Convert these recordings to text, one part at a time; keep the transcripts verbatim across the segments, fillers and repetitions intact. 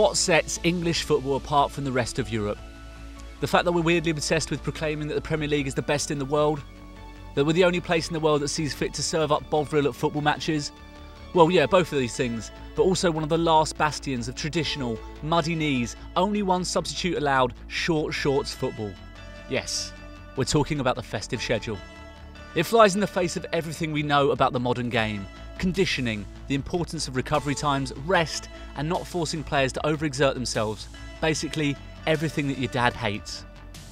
What sets English football apart from the rest of Europe? The fact that we're weirdly obsessed with proclaiming that the Premier League is the best in the world? That we're the only place in the world that sees fit to serve up Bovril at football matches? Well, yeah, both of these things, but also one of the last bastions of traditional, muddy knees, only one substitute allowed, short shorts football. Yes, we're talking about the festive schedule. It flies in the face of everything we know about the modern game. Conditioning, the importance of recovery times, rest, and not forcing players to overexert themselves. Basically, everything that your dad hates.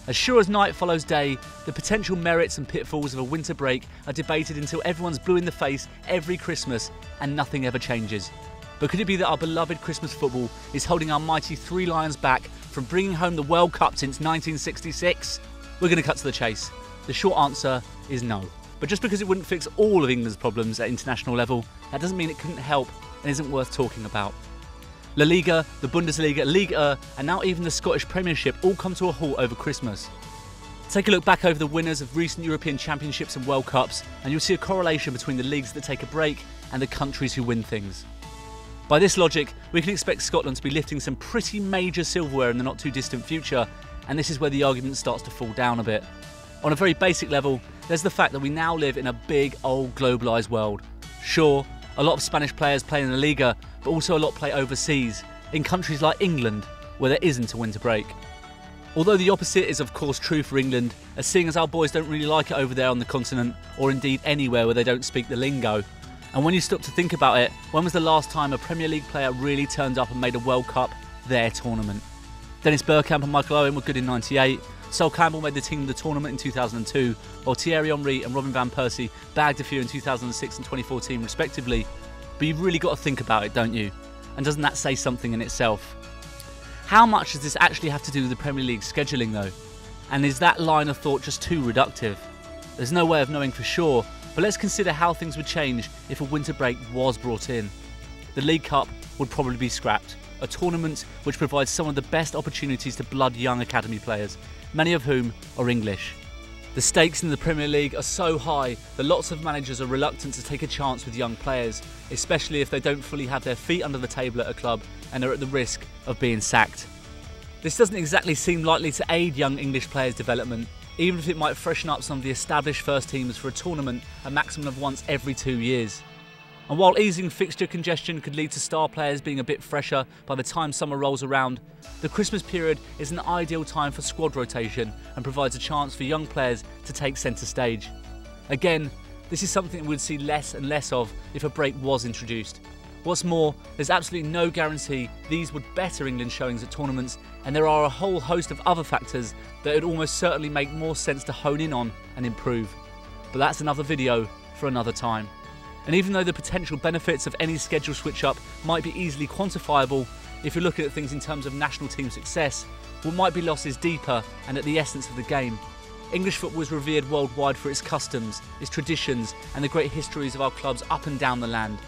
As sure as night follows day, the potential merits and pitfalls of a winter break are debated until everyone's blue in the face every Christmas and nothing ever changes. But could it be that our beloved Christmas football is holding our mighty Three Lions back from bringing home the World Cup since nineteen sixty-six? We're going to cut to the chase. The short answer is no. But just because it wouldn't fix all of England's problems at international level, that doesn't mean it couldn't help and isn't worth talking about. La Liga, the Bundesliga, Ligue one, and now even the Scottish Premiership all come to a halt over Christmas. Take a look back over the winners of recent European Championships and World Cups, and you'll see a correlation between the leagues that take a break and the countries who win things. By this logic, we can expect Scotland to be lifting some pretty major silverware in the not too distant future, and this is where the argument starts to fall down a bit. On a very basic level, there's the fact that we now live in a big, old, globalised world. Sure, a lot of Spanish players play in La Liga, but also a lot play overseas, in countries like England, where there isn't a winter break. Although the opposite is of course true for England, as seeing as our boys don't really like it over there on the continent, or indeed anywhere where they don't speak the lingo. And when you stop to think about it, when was the last time a Premier League player really turned up and made a World Cup their tournament? Dennis Bergkamp and Michael Owen were good in ninety-eight, Sol Campbell made the team of the tournament in two thousand two, while Thierry Henry and Robin Van Persie bagged a few in two thousand six and twenty fourteen respectively. But you've really got to think about it, don't you? And doesn't that say something in itself? How much does this actually have to do with the Premier League scheduling though? And is that line of thought just too reductive? There's no way of knowing for sure, but let's consider how things would change if a winter break was brought in. The League Cup would probably be scrapped, a tournament which provides some of the best opportunities to blood young academy players, many of whom are English. The stakes in the Premier League are so high that lots of managers are reluctant to take a chance with young players, especially if they don't fully have their feet under the table at a club and are at the risk of being sacked. This doesn't exactly seem likely to aid young English players' development, even if it might freshen up some of the established first teams for a tournament a maximum of once every two years. And while easing fixture congestion could lead to star players being a bit fresher by the time summer rolls around, the Christmas period is an ideal time for squad rotation and provides a chance for young players to take centre stage. Again, this is something we would see less and less of if a break was introduced. What's more, there's absolutely no guarantee these would better England showings at tournaments, and there are a whole host of other factors that it would almost certainly make more sense to hone in on and improve. But that's another video for another time. And even though the potential benefits of any schedule switch-up might be easily quantifiable, if you're looking at things in terms of national team success, what might be lost is deeper and at the essence of the game. English football is revered worldwide for its customs, its traditions, and the great histories of our clubs up and down the land.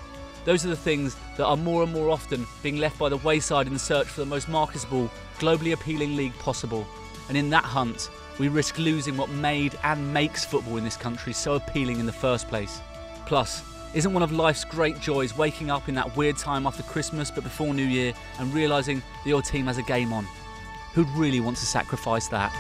Those are the things that are more and more often being left by the wayside in the search for the most marketable, globally appealing league possible. And in that hunt, we risk losing what made and makes football in this country so appealing in the first place. Plus, isn't one of life's great joys waking up in that weird time after Christmas but before New Year and realising that your team has a game on? Who'd really want to sacrifice that?